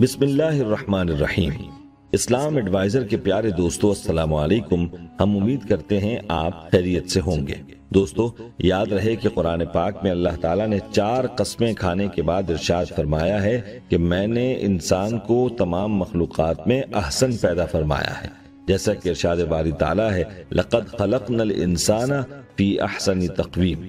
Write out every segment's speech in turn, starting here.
बिस्मिल्लाहिर्रहमानिर्रहीम। इस्लाम एडवाइजर के प्यारे दोस्तों, अस्सलाम वालेकुम। हम उम्मीद करते हैं आप खैरियत से होंगे। दोस्तों, याद रहे कि कुरान पाक में अल्लाह ताला ने 4 कस्में खाने के बाद इरशाद फरमाया है कि मैंने इंसान को तमाम मखलूक़ात में अहसन पैदा फरमाया है, जैसा कि इरशाद बारी ताला है लक़द खलक़नल इंसाना फ़ी अहसनी तक़वीम।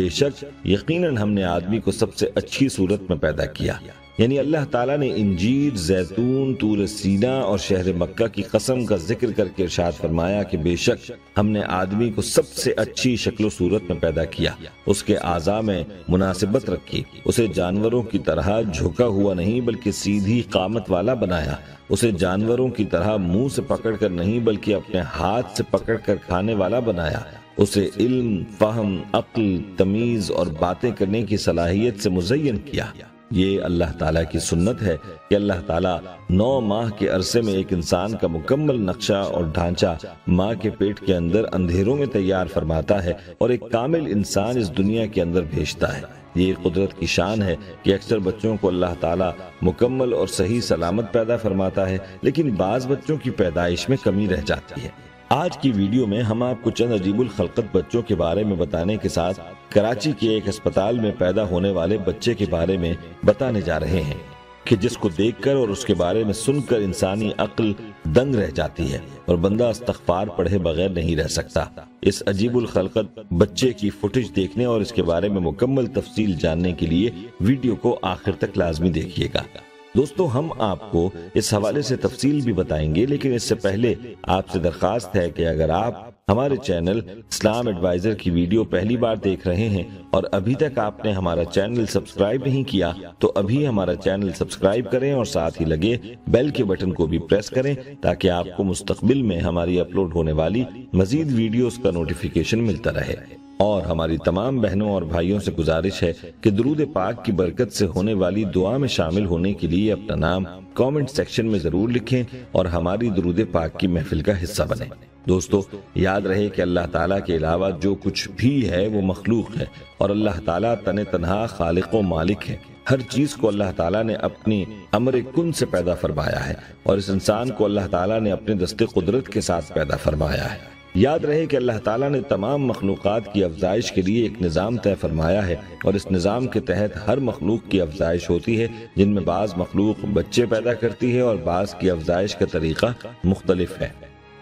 बेशक यकीनन हमने आदमी को सबसे अच्छी सूरत में पैदा किया। यानी अल्लाह ताला ने इंजीर, जैतून, तूर सीना और शहर मक्का की कसम का जिक्र करके इरशाद फरमाया कि बेशक हमने आदमी को सबसे अच्छी शक्ल सूरत में पैदा किया, उसके आज़ा में मुनासिबत रखी, उसे जानवरों की तरह झुका हुआ नहीं बल्कि सीधी कामत वाला बनाया, उसे जानवरों की तरह मुंह से पकड़कर नहीं बल्कि अपने हाथ से पकड़कर खाने वाला बनाया, उसे इल्म, फहम, अक्ल, तमीज़ और बातें करने की सलाहियत से मुज़य्यन किया। ये अल्लाह ताला की सुन्नत है कि अल्लाह ताला 9 माह के अरसे में एक इंसान का मुकम्मल नक्शा और ढांचा माँ के पेट के अंदर अंधेरों में तैयार फरमाता है और एक कामिल इंसान इस दुनिया के अंदर भेजता है। ये कुदरत की शान है कि अक्सर बच्चों को अल्लाह ताला मुकम्मल और सही सलामत पैदा फरमाता है, लेकिन बाज़ बच्चों की पैदाइश में कमी रह जाती है। आज की वीडियो में हम आपको चंद अजीबुल खलकत बच्चों के बारे में बताने के साथ कराची के एक अस्पताल में पैदा होने वाले बच्चे के बारे में बताने जा रहे हैं कि जिसको देखकर और उसके बारे में सुनकर इंसानी अक्ल दंग रह जाती है और बंदा इस्तग़फ़ार पढ़े बगैर नहीं रह सकता। इस अजीबुल खलकत बच्चे की फुटेज देखने और इसके बारे में मुकम्मल तफसील जानने के लिए वीडियो को आखिर तक लाजमी देखिएगा। दोस्तों, हम आपको इस हवाले से तफसील भी बताएंगे, लेकिन इससे पहले आपसे दरख्वास्त है कि अगर आप हमारे चैनल इस्लाम एडवाइजर की वीडियो पहली बार देख रहे हैं और अभी तक आपने हमारा चैनल सब्सक्राइब नहीं किया तो अभी हमारा चैनल सब्सक्राइब करें और साथ ही लगे बेल के बटन को भी प्रेस करें ताकि आपको मुस्तकबिल में हमारी अपलोड होने वाली मजीद वीडियोस का नोटिफिकेशन मिलता रहे। और हमारी तमाम बहनों और भाइयों से गुजारिश है कि दुरूद पाक की बरकत से होने वाली दुआ में शामिल होने के लिए अपना नाम कमेंट सेक्शन में ज़रूर लिखें और हमारी दुरूद पाक की महफिल का हिस्सा बने। दोस्तों, याद रहे कि अल्लाह ताला के अलावा जो कुछ भी है वो मखलूक है और अल्लाह ताला तने तनहा खालिक व मालिक है। हर चीज़ को अल्लाह ताला ने अपनी अमर कुन से पैदा फरमाया है और इस इंसान को अल्लाह ताला ने अपने दस्ते कुदरत के साथ पैदा फरमाया है। याद रहे कि अल्लाह ताला ने तमाम मखलूक़ात की अफजाइश के लिए एक निज़ाम तय फरमाया है और इस निज़ाम के तहत हर मखलूक की अफजाइश होती है, जिनमें बाज़ मखलूक बच्चे पैदा करती है और बाज़ की अफजाइश का तरीक़ा मुख्तलिफ है।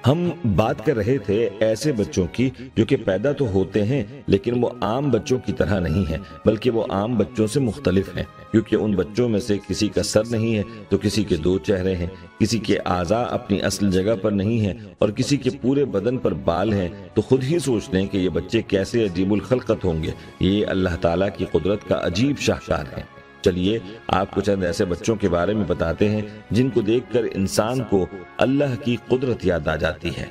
हम बात कर रहे थे ऐसे बच्चों की जो कि पैदा तो होते हैं लेकिन वो आम बच्चों की तरह नहीं है, बल्कि वो आम बच्चों से मुख्तलिफ हैं, क्योंकि उन बच्चों में से किसी का सर नहीं है तो किसी के 2 चेहरे हैं, किसी के आज़ा अपनी असल जगह पर नहीं है और किसी के पूरे बदन पर बाल हैं। तो खुद ही सोच लें कि ये बच्चे कैसे अजीबुल खलकत होंगे। ये अल्लाह ताला की कुदरत का अजीब शाहकार है। चलिए आपको चंद ऐसे बच्चों के बारे में बताते हैं जिनको देखकर इंसान को अल्लाह की कुदरत याद आ जाती है।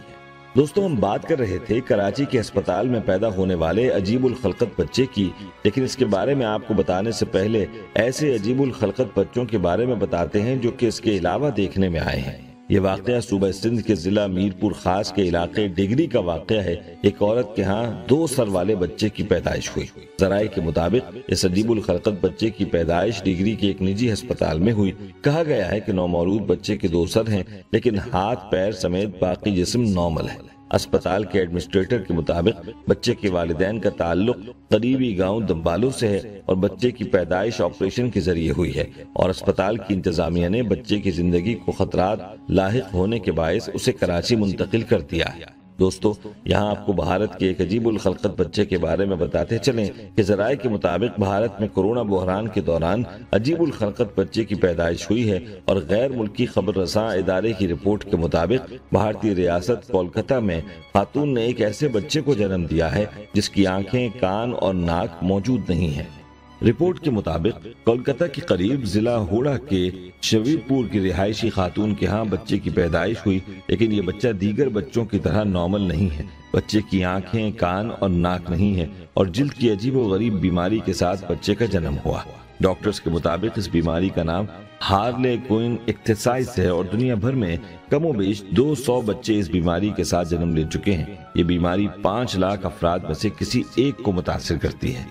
दोस्तों, हम बात कर रहे थे कराची के अस्पताल में पैदा होने वाले अजीबुल खलकत बच्चे की, लेकिन इसके बारे में आपको बताने से पहले ऐसे अजीबुल खलकत बच्चों के बारे में बताते हैं जो कि इसके अलावा देखने में आए हैं। ये वाक़या सूबा सिंध के ज़िला मीरपुर खास के इलाके डिगरी का वाक़या है। एक औरत के यहाँ 2 सर वाले बच्चे की पैदाइश हुई। ज़राए के मुताबिक इस अजीबुल खलकत बच्चे की पैदाइश डिगरी के एक निजी अस्पताल में हुई। कहा गया है कि नौमौलूद बच्चे के 2 सर हैं, लेकिन हाथ पैर समेत बाकी जिस्म नॉर्मल है। अस्पताल के एडमिनिस्ट्रेटर के मुताबिक बच्चे के वालिदैन का ताल्लुक करीबी गांव दम्बालो से है और बच्चे की पैदाइश ऑपरेशन के जरिए हुई है और अस्पताल की इंतजामिया ने बच्चे की जिंदगी को खतरात लाहिक होने के बायस उसे कराची मुंतकिल कर दिया है। दोस्तों, यहाँ आपको भारत के एक अजीबुल खलकत बच्चे के बारे में बताते चलें कि ज़राए के मुताबिक भारत में कोरोना बहरान के दौरान अजीबुल खलकत बच्चे की पैदाइश हुई है और गैर मुल्की खबर रसां इदारे की रिपोर्ट के मुताबिक भारतीय रियासत कोलकाता में खातून ने एक ऐसे बच्चे को जन्म दिया है जिसकी आँखें, कान और नाक मौजूद नहीं है। रिपोर्ट के मुताबिक कोलकाता के करीब जिला होड़ा के शवीपुर की रिहायशी खातून के यहाँ बच्चे की पैदाइश हुई, लेकिन ये बच्चा दीगर बच्चों की तरह नॉर्मल नहीं है। बच्चे की आंखें, कान और नाक नहीं है और जिल्द की अजीबोगरीब बीमारी के साथ बच्चे का जन्म हुआ। डॉक्टर्स के मुताबिक इस बीमारी का नाम हार्लेक्विन इक्थियोसिस है और दुनिया भर में कमोबेश 200 बच्चे इस बीमारी के साथ जन्म ले चुके हैं। ये बीमारी 5 लाख अफराद में से किसी एक को मुतासर करती है।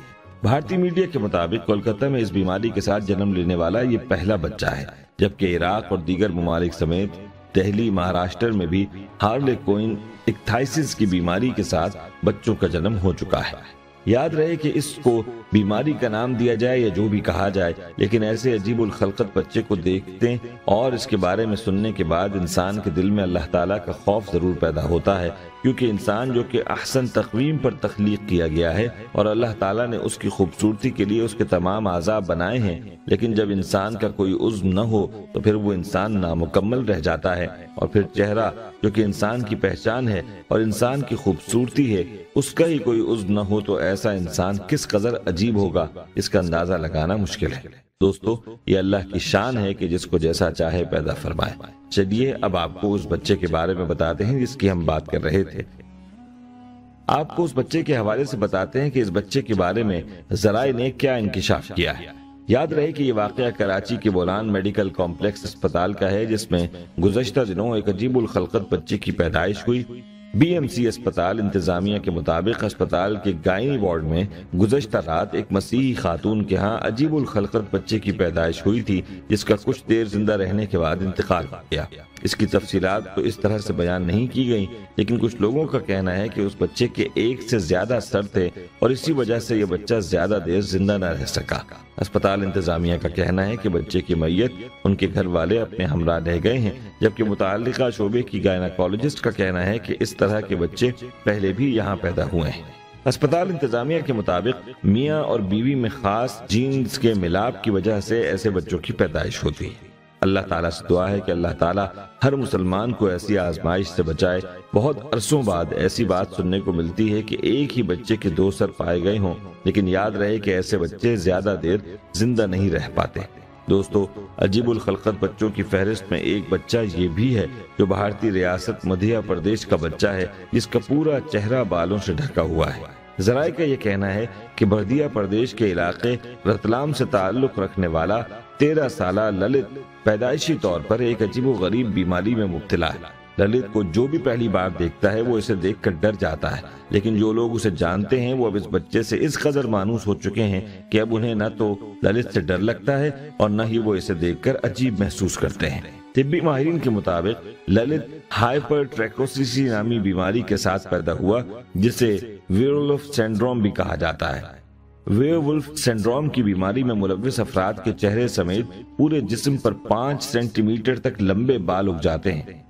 भारतीय मीडिया के मुताबिक कोलकाता में इस बीमारी के साथ जन्म लेने वाला ये पहला बच्चा है, जबकि इराक और दीगर ममालिक समेत दिल्ली, महाराष्ट्र में भी हार्लेक्विन इक्थाइसिस की बीमारी के साथ बच्चों का जन्म हो चुका है। याद रहे कि इसको बीमारी का नाम दिया जाए या जो भी कहा जाए, लेकिन ऐसे अजीब उल खलकत बच्चे को देखते और इसके बारे में सुनने के बाद इंसान के दिल में अल्लाह ताला का खौफ जरूर पैदा होता है, क्योंकि इंसान जो कि अहसन तकवीम पर तख्लीक किया गया है और अल्लाह ताला ने उसकी खूबसूरती के लिए उसके तमाम आज़ा बनाए हैं, लेकिन जब इंसान का कोई उज्व न हो तो फिर वो इंसान नामुकम्मल रह जाता है और फिर चेहरा जो कि इंसान की पहचान है और इंसान की खूबसूरती है, उसका ही कोई उज्व न हो तो ऐसा इंसान किस कदर अजीब होगा, इसका अंदाजा लगाना मुश्किल है। दोस्तों, ये अल्लाह की शान है कि जिसको जैसा चाहे पैदा फरमाए। चलिए अब आपको उस बच्चे के बारे में बताते हैं जिसकी हम बात कर रहे थे। आपको उस बच्चे के हवाले से बताते हैं कि इस बच्चे के बारे में जराए ने क्या इंकिशाफ किया है। याद रहे कि ये वाकया कराची के बोलान मेडिकल कॉम्प्लेक्स अस्पताल का है, जिसमें गुज़श्ता दिनों एक अजीब उल खलकत बच्चे की पैदाइश हुई। बीएमसी अस्पताल इंतजामिया के मुताबिक अस्पताल के गायनी वार्ड में गुज़श्ता रात एक मसीही खातून के यहाँ अजीब उल खलकत बच्चे की पैदाइश हुई थी, जिसका कुछ देर जिंदा रहने के बाद इंतकाल हो गया। इसकी तफसीलात तो इस तरह से बयान नहीं की गई, लेकिन कुछ लोगों का कहना है कि उस बच्चे के एक से ज्यादा सर थे और इसी वजह से यह बच्चा ज्यादा देर जिंदा न रह सका। अस्पताल इंतजामिया का कहना है कि बच्चे की मैयत उनके घर वाले अपने हमरा रह गए हैं, जबकि मुतालिका शोबे की गायनाकोलॉजिस्ट का कहना है कि इस तरह के बच्चे पहले भी यहाँ पैदा हुए हैं। अस्पताल इंतजामिया के मुताबिक मियाँ और बीवी में खास जीन्स के मिलाप की वजह से ऐसे बच्चों की पैदाइश होती है। अल्लाह ताला से दुआ है कि अल्लाह ताला हर मुसलमान को ऐसी आजमाइश से बचाए। बहुत अरसों बाद ऐसी बात सुनने को मिलती है कि एक ही बच्चे के दो सर पाए गए हों, लेकिन याद रहे कि ऐसे बच्चे ज्यादा देर जिंदा नहीं रह पाते। दोस्तों, अजीब उल खलकत बच्चों की फहरिस्त में एक बच्चा ये भी है जो भारतीय रियासत मध्य प्रदेश का बच्चा है, जिसका पूरा चेहरा बालों से ढका हुआ है। जराए का ये कहना है कि बर्दिया प्रदेश के इलाके रतलाम से ताल्लुक रखने वाला 13 साला ललित पैदाइशी तौर पर एक अजीबोगरीब बीमारी में मुब्तला है। ललित को जो भी पहली बार देखता है वो इसे देखकर डर जाता है, लेकिन जो लोग उसे जानते हैं वो अब इस बच्चे से इस कदर मानूस हो चुके हैं कि अब उन्हें न तो ललित से डर लगता है और न ही वो इसे देखकर अजीब महसूस करते हैं। तिब्बी माहिरीन के मुताबिक ललित हाइपरट्रैकोसिस नामी बीमारी के साथ पैदा हुआ, जिसे वेयरवुल्फ सिंड्रोम भी कहा जाता है। वेयरवुल्फ सिंड्रोम की बीमारी में मुलव्विस अफराद के चेहरे समेत पूरे जिस्म पर 5 सेंटीमीटर तक लंबे बाल उग जाते हैं।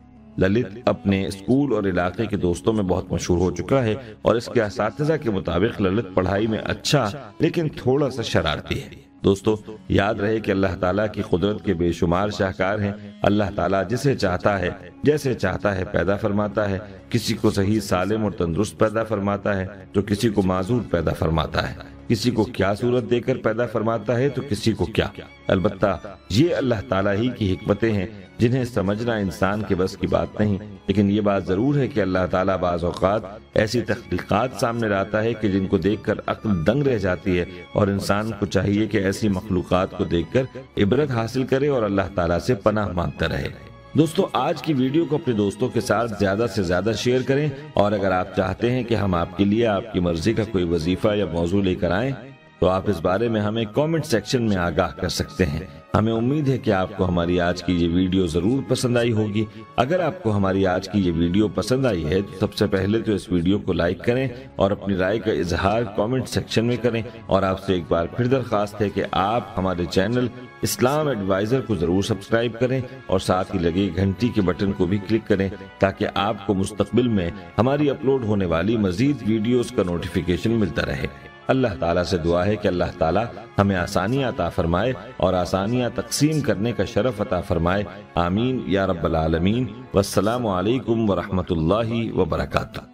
ललित अपने स्कूल और इलाके के दोस्तों में बहुत मशहूर हो चुका है और इसके असातिज़ा के मुताबिक ललित पढ़ाई में अच्छा लेकिन थोड़ा सा शरारती है। दोस्तों, याद रहे कि अल्लाह ताला की कुदरत के बेशुमार शाहकार हैं। अल्लाह ताला जिसे चाहता है जैसे चाहता है पैदा फरमाता है। किसी को सही सालिम और तंदुरुस्त पैदा फरमाता है तो किसी को माजूर पैदा फरमाता है। किसी को क्या सूरत देकर पैदा फरमाता है तो किसी को क्या। अलबत्ता ये अल्लाह ताला ही की हिकमतें हैं जिन्हें समझना इंसान के बस की बात नहीं, लेकिन ये बात जरूर है कि अल्लाह ताला बाज़ औक़ात ऐसी तहक़ीक़ात सामने लाता है कि जिनको देखकर अक्ल दंग रह जाती है और इंसान को चाहिए कि ऐसी मखलूक़ात को देखकर इबरत हासिल करे और अल्लाह ताला से पनाह मांगता रहे। दोस्तों, आज की वीडियो को अपने दोस्तों के साथ ज्यादा से ज्यादा शेयर करें और अगर आप चाहते हैं कि हम आपके लिए आपकी मर्जी का कोई वजीफा या मौजू लेकर आएं तो आप इस बारे में हमें कमेंट सेक्शन में आगाह कर सकते हैं। हमें उम्मीद है कि आपको हमारी आज की ये वीडियो जरूर पसंद आई होगी। अगर आपको हमारी आज की ये वीडियो पसंद आई है तो सबसे पहले तो इस वीडियो को लाइक करें और अपनी राय का इजहार कमेंट सेक्शन में करें। और आपसे एक बार फिर दरख्वास्त है कि आप हमारे चैनल इस्लाम एडवाइज़र को ज़रूर सब्सक्राइब करें और साथ ही लगे घंटी के बटन को भी क्लिक करें ताकि आपको मुस्तकबिल में हमारी अपलोड होने वाली मज़ीद वीडियोस का नोटिफिकेशन मिलता रहे। अल्लाह ताला से दुआ है कि अल्लाह ताला हमें आसानियाँ अता फरमाए और आसानियाँ तकसीम करने का शरफ अता फरमाए। आमीन या रब्बल आलमीन। वस्सलामु अलैकुम वरहमतुल्लाहि वबरकातुहू।